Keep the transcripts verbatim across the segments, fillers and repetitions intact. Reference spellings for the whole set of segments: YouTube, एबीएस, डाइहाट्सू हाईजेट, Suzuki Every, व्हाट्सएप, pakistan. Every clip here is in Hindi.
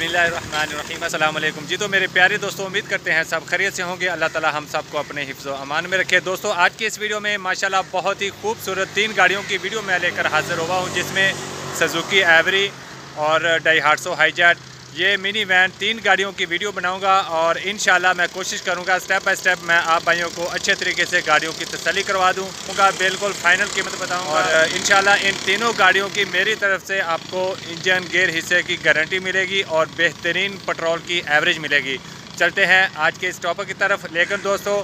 बिस्मिल्लाहिर्रहमानिर्रहीम। अस्सलाम वालेकुम जी। तो मेरे प्यारे दोस्तों, उम्मीद करते हैं सब खैरियत से होंगे। अल्लाह ताला हम सबको अपने हिफ्ज़ व अमान में रखे। दोस्तों, आज के इस वीडियो में माशाल्लाह बहुत ही खूबसूरत तीन गाड़ियों की वीडियो मैं लेकर हाजिर हुआ हूँ, जिसमें सुजुकी एवरी और डाइहाट्सू हाईजेट ये मिनी वैन तीन गाड़ियों की वीडियो बनाऊँगा और इंशाल्लाह मैं कोशिश करूँगा स्टेप बाई स्टेप मैं आप भाइयों को अच्छे तरीके से गाड़ियों की तसल्ली करवा दूँ, उनका बिल्कुल फाइनल कीमत बताऊँ और इंशाल्लाह इन तीनों गाड़ियों की मेरी तरफ से आपको इंजन गेयर हिस्से की गारंटी मिलेगी और बेहतरीन पेट्रोल की एवरेज मिलेगी। चलते हैं आज के इस टॉपिक की तरफ। लेकिन दोस्तों,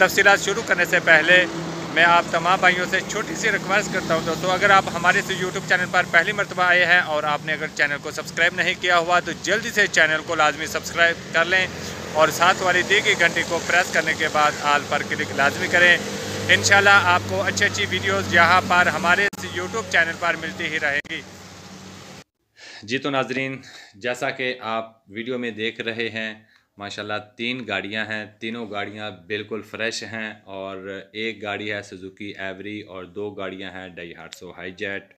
तफसीलात शुरू करने से पहले मैं आप तमाम भाइयों से छोटी सी रिक्वेस्ट करता हूं। दोस्तों, अगर आप हमारे से यूट्यूब चैनल पर पहली मरतबा आए हैं और आपने अगर चैनल को सब्सक्राइब नहीं किया हुआ तो जल्दी से चैनल को लाजमी सब्सक्राइब कर लें और साथ वाली दी गई घंटी को प्रेस करने के बाद आल पर क्लिक लाजमी करें। इंशाल्लाह आपको अच्छी अच्छी वीडियोज़ यहाँ पर हमारे यूट्यूब चैनल पर मिलती ही रहेगी। जी तो नाजरीन, जैसा कि आप वीडियो में देख रहे हैं, माशाल्लाह तीन गाड़ियां हैं। तीनों गाड़ियां बिल्कुल फ़्रेश हैं और एक गाड़ी है सुजुकी एवरी और दो गाड़ियां हैं डाइहाट्सू हाईजेट।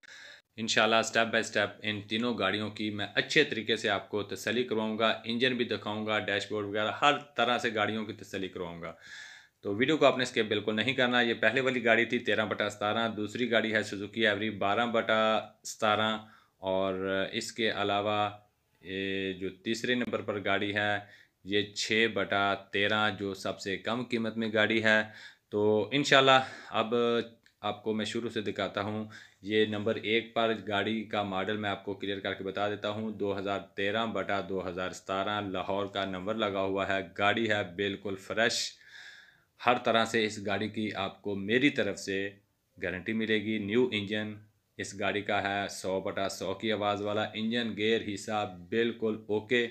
इंशाल्लाह स्टेप बाय स्टेप इन तीनों गाड़ियों की मैं अच्छे तरीके से आपको तसल्ली करवाऊँगा, इंजन भी दिखाऊँगा, डैशबोर्ड वगैरह हर तरह से गाड़ियों की तसल्ली करवाऊँगा। तो वीडियो को आपने स्किप बिल्कुल नहीं करना। ये पहले वाली गाड़ी थी तेरह बटा सतारह, दूसरी गाड़ी है सुजुकी एवरी बारह बटा सतारह और इसके अलावा ये जो तीसरे नंबर पर गाड़ी है ये छः बटा तेरह जो सबसे कम कीमत में गाड़ी है। तो इंशाल्लाह अब आपको मैं शुरू से दिखाता हूँ। ये नंबर एक पर गाड़ी का मॉडल मैं आपको क्लियर करके बता देता हूँ। दो हज़ार तेरह बटा दो हज़ार सतारह लाहौर का नंबर लगा हुआ है। गाड़ी है बिल्कुल फ्रेश। हर तरह से इस गाड़ी की आपको मेरी तरफ से गारंटी मिलेगी। न्यू इंजन इस गाड़ी का है, सौ बटा सौ की आवाज़ वाला इंजन, गेयर हिस्सा बिल्कुल ओके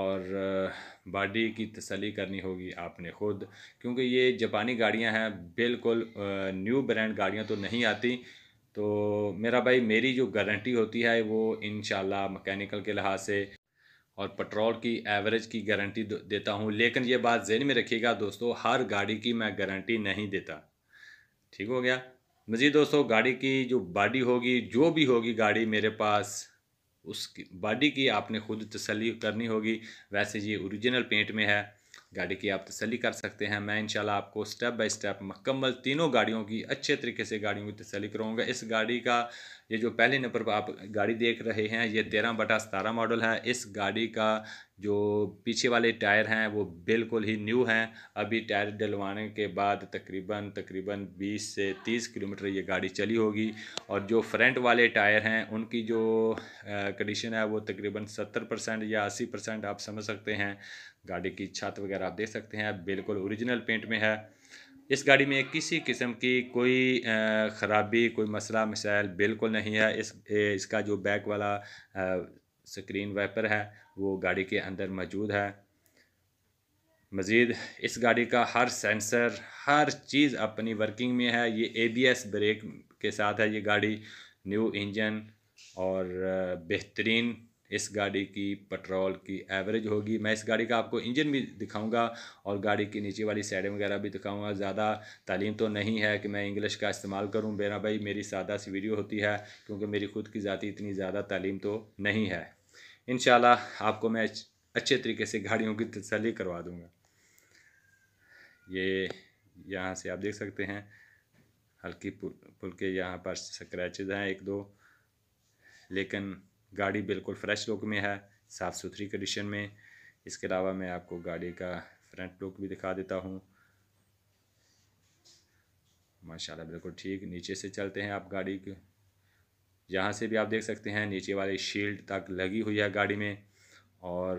और बॉडी की तसल्ली करनी होगी आपने ख़ुद, क्योंकि ये जापानी गाड़ियां हैं, बिल्कुल न्यू ब्रांड गाड़ियां तो नहीं आती। तो मेरा भाई, मेरी जो गारंटी होती है वो इंशाल्लाह मैकेनिकल के लिहाज से और पेट्रोल की एवरेज की गारंटी देता हूं। लेकिन ये बात ज़हन में रखिएगा दोस्तों, हर गाड़ी की मैं गारंटी नहीं देता। ठीक हो गया। मज़ीद दोस्तों, गाड़ी की जो बॉडी होगी, जो भी होगी गाड़ी मेरे पास, उसकी बॉडी की आपने ख़ुद तसल्ली करनी होगी। वैसे ये ओरिजिनल पेंट में है, गाड़ी की आप तसल्ली कर सकते हैं। मैं इंशाल्लाह आपको स्टेप बाय स्टेप मुकम्मल तीनों गाड़ियों की अच्छे तरीके से गाड़ियों की तसल्ली कराऊँगा। इस गाड़ी का ये जो पहले नंबर पर आप गाड़ी देख रहे हैं ये तेरह बटा सतारह मॉडल है। इस गाड़ी का जो पीछे वाले टायर हैं वो बिल्कुल ही न्यू हैं। अभी टायर डलवाने के बाद तकरीबन तकरीबन बीस से तीस किलोमीटर ये गाड़ी चली होगी और जो फ्रंट वाले टायर हैं उनकी जो कंडीशन है वो तकरीबन सत्तर परसेंट या अस्सी परसेंट आप समझ सकते हैं। गाड़ी की छत वगैरह आप देख सकते हैं, बिल्कुल ओरिजिनल पेंट में है। इस गाड़ी में किसी किस्म की कोई ख़राबी, कोई मसला मसाइल बिल्कुल नहीं है। इस इसका जो बैक वाला स्क्रीन वाइपर है वो गाड़ी के अंदर मौजूद है। मज़ीद इस गाड़ी का हर सेंसर हर चीज़ अपनी वर्किंग में है। ये ए बी एस ब्रेक के साथ है ये गाड़ी, न्यू इंजन और बेहतरीन इस गाड़ी की पेट्रोल की एवरेज होगी। मैं इस गाड़ी का आपको इंजन भी दिखाऊंगा और गाड़ी की नीचे वाली साइड वगैरह भी दिखाऊंगा। ज़्यादा तालीम तो नहीं है कि मैं इंग्लिश का इस्तेमाल करूं। मेरा भाई, मेरी सादा सी वीडियो होती है क्योंकि मेरी खुद की ज़ाती इतनी ज़्यादा तालीम तो नहीं है। इंशाल्लाह आपको मैं अच्छे तरीके से गाड़ियों की तसल्ली करवा दूँगा। ये यहाँ से आप देख सकते हैं, हल्की फुल्के यहाँ पर स्क्रैचेज हैं एक दो, लेकिन गाड़ी बिल्कुल फ्रेश लुक में है, साफ़ सुथरी कंडीशन में। इसके अलावा मैं आपको गाड़ी का फ्रंट लुक भी दिखा देता हूँ। माशाल्लाह बिल्कुल ठीक। नीचे से चलते हैं आप गाड़ी के, यहाँ से भी आप देख सकते हैं नीचे वाले शील्ड तक लगी हुई है गाड़ी में। और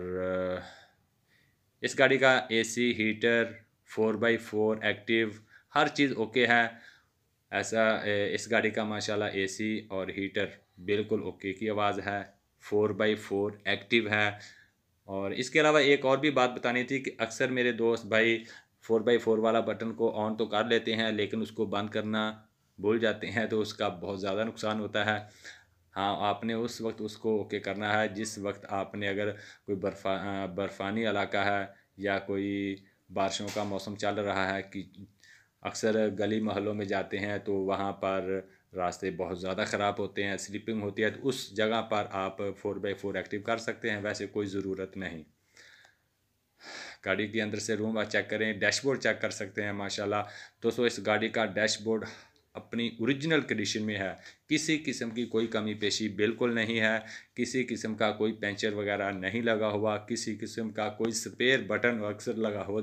इस गाड़ी का AC, heater, four by four active हर चीज़ ओके है। ऐसा इस गाड़ी का माशाल्लाह एसी और हीटर बिल्कुल ओके की आवाज़ है, फोर बाई फोर एक्टिव है। और इसके अलावा एक और भी बात बतानी थी कि अक्सर मेरे दोस्त भाई फोर बाई फोर वाला बटन को ऑन तो कर लेते हैं लेकिन उसको बंद करना भूल जाते हैं, तो उसका बहुत ज़्यादा नुकसान होता है। हाँ, आपने उस वक्त उसको ओके करना है जिस वक्त आपने अगर कोई बर्फा बर्फ़ानी इलाका है या कोई बारिशों का मौसम चल रहा है। कि अक्सर गली मोहल्लों में जाते हैं तो वहाँ पर रास्ते बहुत ज़्यादा ख़राब होते हैं, स्लिपिंग होती है, तो उस जगह पर आप फोर बाई फोर एक्टिव कर सकते हैं, वैसे कोई ज़रूरत नहीं। गाड़ी के अंदर से रूम चेक करें, डैशबोर्ड चेक कर सकते हैं। माशाल्लाह दोस्तों, इस गाड़ी का डैशबोर्ड अपनी ओरिजिनल कंडीशन में है, किसी किस्म की कोई कमी पेशी बिल्कुल नहीं है, किसी किस्म का कोई पंचर वगैरह नहीं लगा हुआ, किसी किस्म का कोई स्पेयर बटन अक्सर लगा हो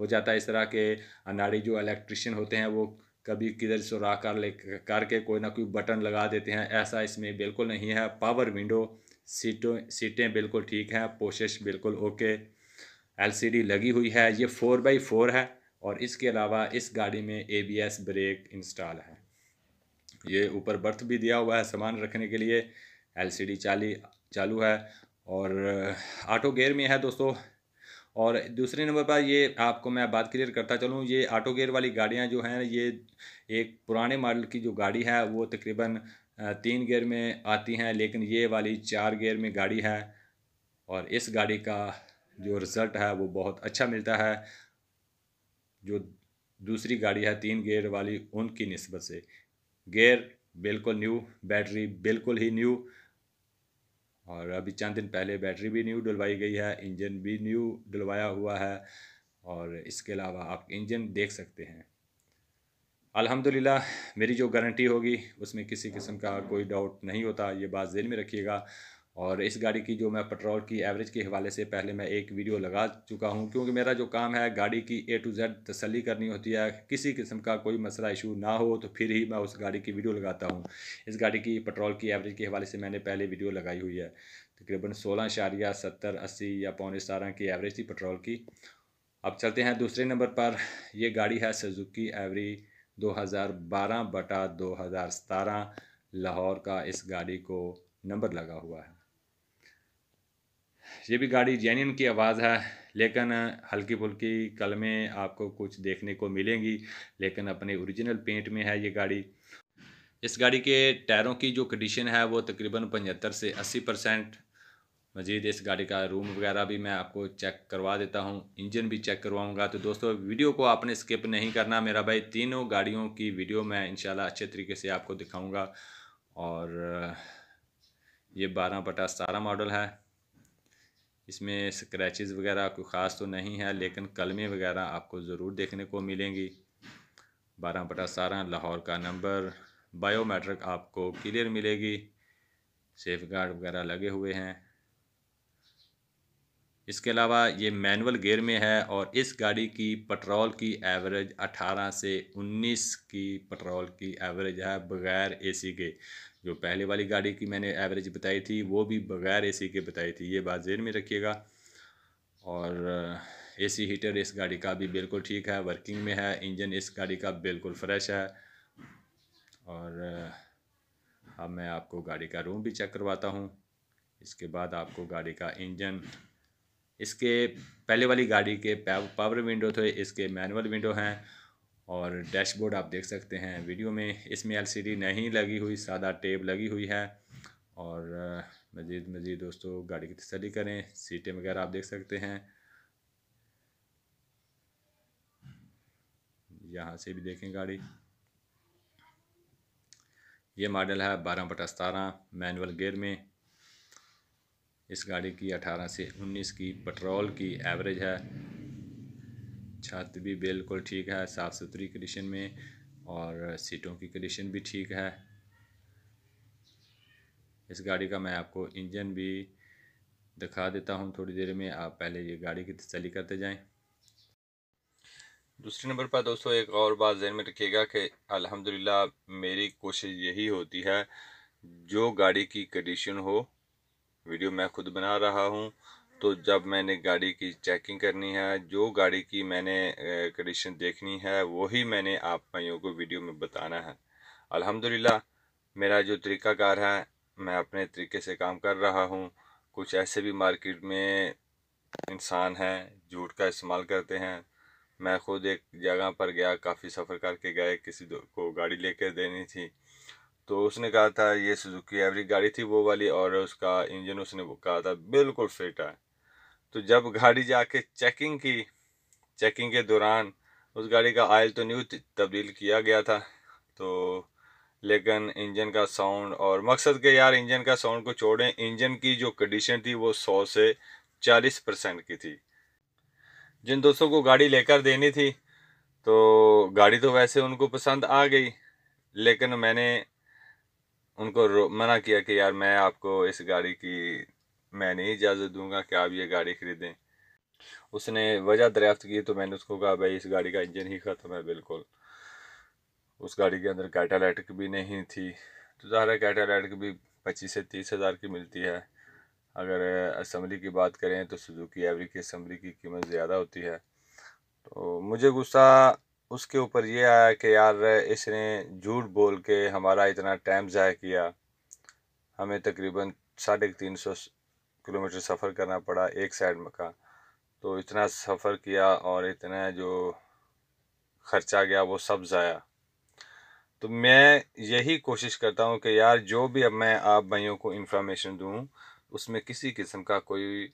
हो जाता है। इस तरह के अनाड़ी जो इलेक्ट्रिशियन होते हैं वो कभी किधर सुराख कर ले करके कोई ना कोई बटन लगा देते हैं, ऐसा इसमें बिल्कुल नहीं है। पावर विंडो, सीटों सीटें बिल्कुल ठीक हैं, पोशेश बिल्कुल ओके, एलसीडी लगी हुई है, ये फोर बाई फोर है और इसके अलावा इस गाड़ी में एबीएस ब्रेक इंस्टॉल है। ये ऊपर बर्थ भी दिया हुआ है सामान रखने के लिए, एलसीडी चाली चालू है और ऑटो गेयर में है दोस्तों। और दूसरे नंबर पर ये आपको मैं बात क्लियर करता चलूँ, ये ऑटो गेयर वाली गाड़ियाँ जो हैं, ये एक पुराने मॉडल की जो गाड़ी है वो तकरीबन तीन गेयर में आती हैं, लेकिन ये वाली चार गेयर में गाड़ी है और इस गाड़ी का जो रिज़ल्ट है वो बहुत अच्छा मिलता है जो दूसरी गाड़ी है तीन गेयर वाली उनकी निस्बत से। गेयर बिल्कुल न्यू, बैटरी बिल्कुल ही न्यू और अभी चंद दिन पहले बैटरी भी न्यू डलवाई गई है, इंजन भी न्यू डलवाया हुआ है और इसके अलावा आप इंजन देख सकते हैं। अल्हम्दुलिल्लाह मेरी जो गारंटी होगी उसमें किसी किस्म का कोई डाउट नहीं होता, ये बात ज़हन में रखिएगा। और इस गाड़ी की जो मैं पेट्रोल की एवरेज के हवाले से पहले मैं एक वीडियो लगा चुका हूं, क्योंकि मेरा जो काम है गाड़ी की ए टू जेड तसल्ली करनी होती है, किसी किस्म का कोई मसला इशू ना हो तो फिर ही मैं उस गाड़ी की वीडियो लगाता हूं। इस गाड़ी की पेट्रोल की एवरेज के हवाले से मैंने पहले वीडियो लगाई हुई है, तकरीबन सोलह इशारिया सत्तर अस्सी या पौने सतारह की एवरेज थी पेट्रोल की। अब चलते हैं दूसरे नंबर पर, यह गाड़ी है सुजुकी एवरी दो हज़ार बारह बटा दो हज़ार सतारह लाहौर का, इस गाड़ी को नंबर लगा हुआ है। ये भी गाड़ी जेन्युइन की आवाज़ है, लेकिन हल्की फुल्की कलमे आपको कुछ देखने को मिलेंगी, लेकिन अपने ओरिजिनल पेंट में है ये गाड़ी। इस गाड़ी के टायरों की जो कंडीशन है वो तकरीबन पचहत्तर से अस्सी परसेंट। मज़ीद इस गाड़ी का रूम वगैरह भी मैं आपको चेक करवा देता हूं, इंजन भी चेक करवाऊंगा। तो दोस्तों वीडियो को आपने स्किप नहीं करना मेरा भाई, तीनों गाड़ियों की वीडियो मैं इंशाल्लाह अच्छे तरीके से आपको दिखाऊँगा। और ये बारह बटा सतारह मॉडल है, इसमें स्क्रैचेस वगैरह कोई ख़ास तो नहीं है, लेकिन कलमे वगैरह आपको ज़रूर देखने को मिलेंगी। बारह बटा सतारह लाहौर का नंबर, बायोमेट्रिक आपको क्लियर मिलेगी, सेफ गार्ड वगैरह लगे हुए हैं। इसके अलावा ये मैनुअल गियर में है और इस गाड़ी की पेट्रोल की एवरेज अठारह से उन्नीस की पेट्रोल की एवरेज है, बग़ैर एसी के। जो पहले वाली गाड़ी की मैंने एवरेज बताई थी वो भी बग़ैर एसी के बताई थी, ये बात ज़हन में रखिएगा। और एसी हीटर इस गाड़ी का भी बिल्कुल ठीक है, वर्किंग में है, इंजन इस गाड़ी का बिल्कुल फ्रेश है। और अब मैं आपको गाड़ी का रूम भी चेक करवाता हूँ, इसके बाद आपको गाड़ी का इंजन। इसके पहले वाली गाड़ी के पावर विंडो थे, इसके मैनुअल विंडो हैं और डैशबोर्ड आप देख सकते हैं वीडियो में। इसमें एलसीडी नहीं लगी हुई, सादा टेप लगी हुई है। और मज़ीद मज़ीद दोस्तों गाड़ी की तसल्ली करें, सीटें वगैरह आप देख सकते हैं, यहाँ से भी देखें गाड़ी। ये मॉडल है बारह बटा सतारह मैनुअल गियर में, इस गाड़ी की अठारह से उन्नीस की पेट्रोल की एवरेज है। छत भी बिल्कुल ठीक है, साफ़ सुथरी कंडीशन में, और सीटों की कंडीशन भी ठीक है। इस गाड़ी का मैं आपको इंजन भी दिखा देता हूं थोड़ी देर में, आप पहले ये गाड़ी की तसल्ली करते जाएं। दूसरे नंबर पर दोस्तों एक और बात ज़हन में रखिएगा कि अल्हम्दुलिल्लाह मेरी कोशिश यही होती है जो गाड़ी की कंडीशन हो, वीडियो मैं खुद बना रहा हूं, तो जब मैंने गाड़ी की चेकिंग करनी है, जो गाड़ी की मैंने कंडीशन देखनी है, वही मैंने आप भाइयों को वीडियो में बताना है। अल्हम्दुलिल्लाह मेरा जो तरीक़ाकार है मैं अपने तरीके से काम कर रहा हूं। कुछ ऐसे भी मार्केट में इंसान हैं झूठ का इस्तेमाल करते हैं। मैं खुद एक जगह पर गया, काफ़ी सफ़र करके गए, किसी को गाड़ी लेकर देनी थी, तो उसने कहा था ये सुजुकी एवरी गाड़ी थी वो वाली, और उसका इंजन उसने कहा था बिल्कुल फिट है। तो जब गाड़ी जाके चेकिंग की, चेकिंग के दौरान उस गाड़ी का आयल तो न्यू तब्दील किया गया था, तो लेकिन इंजन का साउंड और मकसद के यार इंजन का साउंड को छोड़ें, इंजन की जो कंडीशन थी वो सौ से चालीस परसेंट की थी। जिन दोस्तों को गाड़ी लेकर देनी थी तो गाड़ी तो वैसे उनको पसंद आ गई, लेकिन मैंने उनको मना किया कि यार मैं आपको इस गाड़ी की मैं नहीं इजाज़त दूंगा कि आप ये गाड़ी ख़रीदें। उसने वजह दरियाफ्त की तो मैंने उसको कहा भाई इस गाड़ी का इंजन ही ख़त्म है बिल्कुल। उस गाड़ी के अंदर कैटालाइटिक भी नहीं थी, तो ज़ाहिर कैटालाइटिक भी पच्चीस से तीस हज़ार की मिलती है। अगर असम्बली की बात करें तो सुजुकी एवरी की असम्बली की कीमत ज़्यादा होती है। तो मुझे गुस्सा उसके ऊपर ये आया कि यार इसने झूठ बोल के हमारा इतना टाइम ज़ाया किया। हमें तकरीबन साढ़े तीन सौ किलोमीटर सफ़र करना पड़ा एक साइड में का, तो इतना सफ़र किया और इतना जो खर्चा गया वो सब ज़ाया। तो मैं यही कोशिश करता हूँ कि यार जो भी अब मैं आप भाइयों को इंफॉर्मेशन दूँ उसमें किसी किस्म का कोई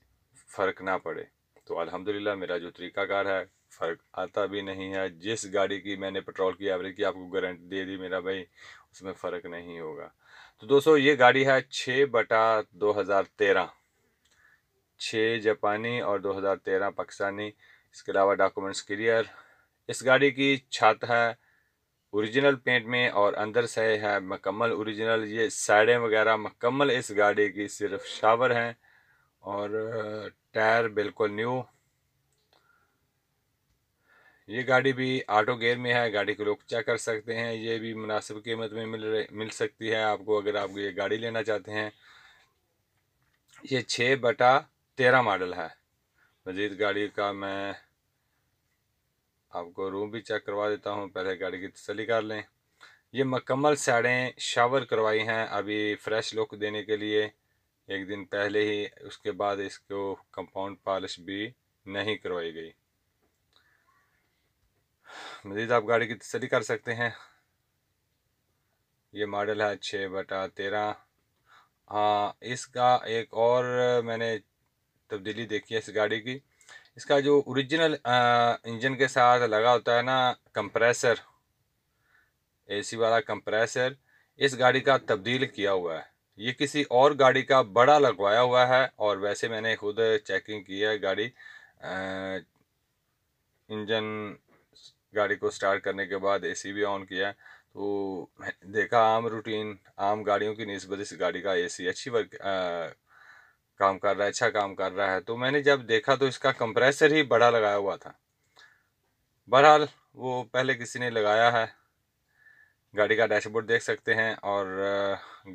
फ़र्क ना पड़े। तो अल्हम्दुलिल्लाह मेरा जो तरीक़ाकार है फ़र्क आता भी नहीं है। जिस गाड़ी की मैंने पेट्रोल की एवरेज की आपको गारंटी दे दी मेरा भाई, उसमें फ़र्क नहीं होगा। तो दोस्तों ये गाड़ी है छः बटा दो हज़ार तेरह छः जापानी और दो हज़ार तेरह पाकिस्तानी। इसके अलावा डॉक्यूमेंट्स क्लियर। इस गाड़ी की छत है ओरिजिनल पेंट में और अंदर से है मकम्मल ओरिजिनल। ये साइडें वगैरह मकम्मल इस गाड़ी की सिर्फ शावर हैं और टायर बिल्कुल न्यू। ये गाड़ी भी ऑटो गेयर में है। गाड़ी को लोग चेक कर सकते हैं, ये भी मुनासिब कीमत में मिल मिल सकती है आपको अगर आप ये गाड़ी लेना चाहते हैं। ये छः बटा तेरह मॉडल है। मज़ीद गाड़ी का मैं आपको रूम भी चेक करवा देता हूँ, पहले गाड़ी की तसल्ली कर लें। ये मकम्मल साइडें शावर करवाई हैं अभी फ्रेश लुक देने के लिए एक दिन पहले ही। उसके बाद इसको कंपाउंड पॉलिश भी नहीं करवाई गई। मज़ीद आप गाड़ी की तसल्ली कर सकते हैं। ये मॉडल है छः बटा तेरह। हाँ, इसका एक और मैंने तब्दीली देखी है इस गाड़ी की। इसका जो ओरिजिनल इंजन के साथ लगा होता है ना कंप्रेसर, एसी वाला कंप्रेसर, इस गाड़ी का तब्दील किया हुआ है। ये किसी और गाड़ी का बड़ा लगवाया हुआ है। और वैसे मैंने खुद चेकिंग की है गाड़ी, इंजन गाड़ी को स्टार्ट करने के बाद एसी भी ऑन किया तो देखा आम रूटीन आम गाड़ियों की निस्बत इस गाड़ी का एसी अच्छी वर्क आ, काम कर रहा है, अच्छा काम कर रहा है। तो मैंने जब देखा तो इसका कंप्रेसर ही बड़ा लगाया हुआ था। बहरहाल वो पहले किसी ने लगाया है। गाड़ी का डैशबोर्ड देख सकते हैं और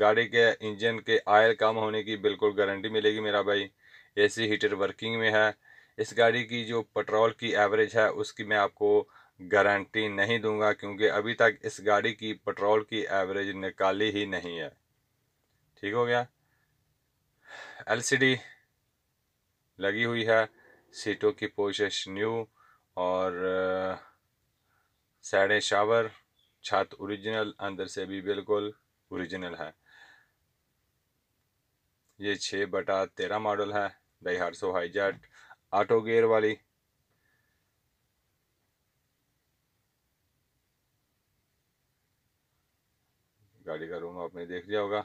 गाड़ी के इंजन के आयल कम होने की बिल्कुल गारंटी मिलेगी मेरा भाई। एसी हीटर वर्किंग में है। इस गाड़ी की जो पेट्रोल की एवरेज है उसकी मैं आपको गारंटी नहीं दूंगा क्योंकि अभी तक इस गाड़ी की पेट्रोल की एवरेज निकाली ही नहीं है। ठीक हो गया। एलसीडी लगी हुई है। सीटों की पोशेश न्यू और साइड शावर, छत ओरिजिनल, अंदर से भी बिल्कुल ओरिजिनल है। ये छः बटा तेरह मॉडल है, डाइहात्सु हाईजेट ऑटो गियर वाली। गाड़ी का रूम आपने देख लिया होगा।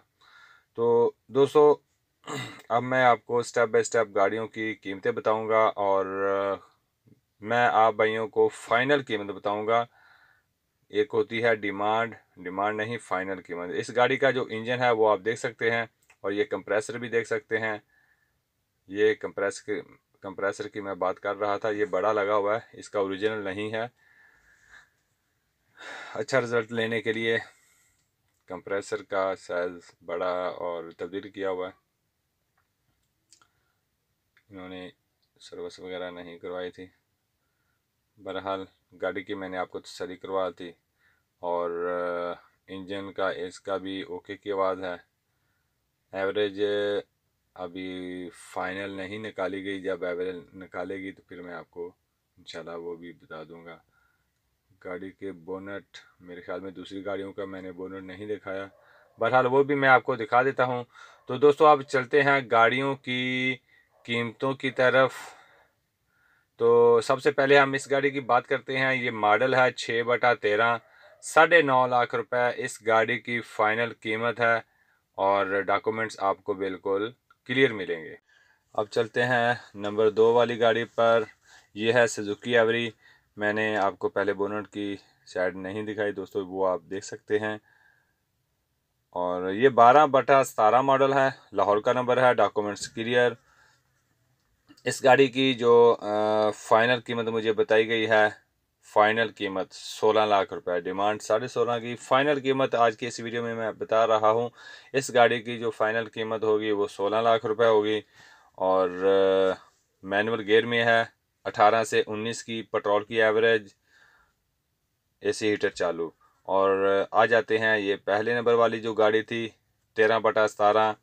तो दोस्तों अब मैं आपको स्टेप बाय स्टेप गाड़ियों की कीमतें बताऊंगा और मैं आप भाइयों को फ़ाइनल कीमत बताऊंगा। एक होती है डिमांड, डिमांड नहीं फ़ाइनल कीमत। इस गाड़ी का जो इंजन है वो आप देख सकते हैं और ये कंप्रेसर भी देख सकते हैं। ये कंप्रेसर कंप्रेसर की मैं बात कर रहा था, ये बड़ा लगा हुआ है, इसका ओरिजिनल नहीं है। अच्छा रिज़ल्ट लेने के लिए कंप्रेसर का साइज़ बड़ा और तब्दील किया हुआ है। इन्होंने सर्विस वगैरह नहीं करवाई थी। बहरहाल गाड़ी की मैंने आपको तसल्ली करवा थी और इंजन का इसका भी ओके की आवाज़ है। एवरेज अभी फाइनल नहीं निकाली गई, जब एवरेज निकालेगी तो फिर मैं आपको इंशाल्लाह वो भी बता दूंगा। गाड़ी के बोनट, मेरे ख्याल में दूसरी गाड़ियों का मैंने बोनट नहीं दिखाया, बहरहाल वो भी मैं आपको दिखा देता हूँ। तो दोस्तों आप चलते हैं गाड़ियों की कीमतों की तरफ। तो सबसे पहले हम इस गाड़ी की बात करते हैं। ये मॉडल है छः बटा तेरह। साढ़े नौ लाख रुपए इस गाड़ी की फ़ाइनल कीमत है और डॉक्यूमेंट्स आपको बिल्कुल क्लियर मिलेंगे। अब चलते हैं नंबर दो वाली गाड़ी पर। यह है सुजुकी एवरी। मैंने आपको पहले बोनट की साइड नहीं दिखाई दोस्तों, वो आप देख सकते हैं। और ये बारह बटा सतारह मॉडल है, लाहौर का नंबर है, डॉक्यूमेंट्स क्लियर। इस गाड़ी की जो आ, फाइनल कीमत मुझे बताई गई है, फाइनल कीमत सोलह लाख रुपए, डिमांड साढ़े सोलह की। फ़ाइनल कीमत आज की इस वीडियो में मैं बता रहा हूँ, इस गाड़ी की जो फ़ाइनल कीमत होगी वो सोलह लाख रुपए होगी। और मैनुअल गियर में है, अठारह से उन्नीस की, पेट्रोल की एवरेज, एसी हीटर चालू। और आ जाते हैं ये पहले नंबर वाली जो गाड़ी थी तेरह बटा सतारह,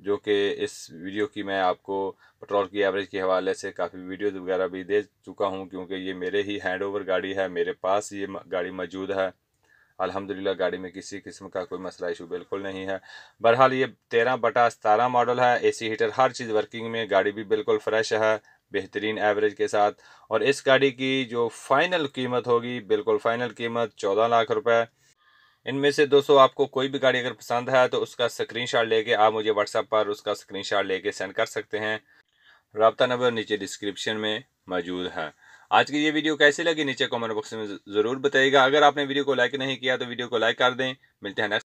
जो कि इस वीडियो की मैं आपको पेट्रोल की एवरेज के हवाले से काफ़ी वीडियोस वगैरह भी दे चुका हूं, क्योंकि ये मेरे ही हैंडओवर गाड़ी है, मेरे पास ये गाड़ी मौजूद है। अल्हम्दुलिल्लाह गाड़ी में किसी किस्म का कोई मसला इशू बिल्कुल नहीं है। बहरहाल ये तेरह बटा सतारह मॉडल है, एसी हीटर हर चीज़ वर्किंग में, गाड़ी भी बिल्कुल फ्रेश है, बेहतरीन एवरेज के साथ। और इस गाड़ी की जो फ़ाइनल कीमत होगी, बिल्कुल फ़ाइनल कीमत चौदह लाख रुपए। इनमें से दोस्तों आपको कोई भी गाड़ी अगर पसंद है तो उसका स्क्रीनशॉट लेके आप मुझे व्हाट्सएप पर उसका स्क्रीनशॉट लेके सेंड कर सकते हैं। रब्ता नंबर नीचे डिस्क्रिप्शन में मौजूद है। आज की ये वीडियो कैसी लगी नीचे कमेंट बॉक्स में ज़रूर बताइएगा। अगर आपने वीडियो को लाइक नहीं किया तो वीडियो को लाइक कर दें। मिलते हैं नेक्स्ट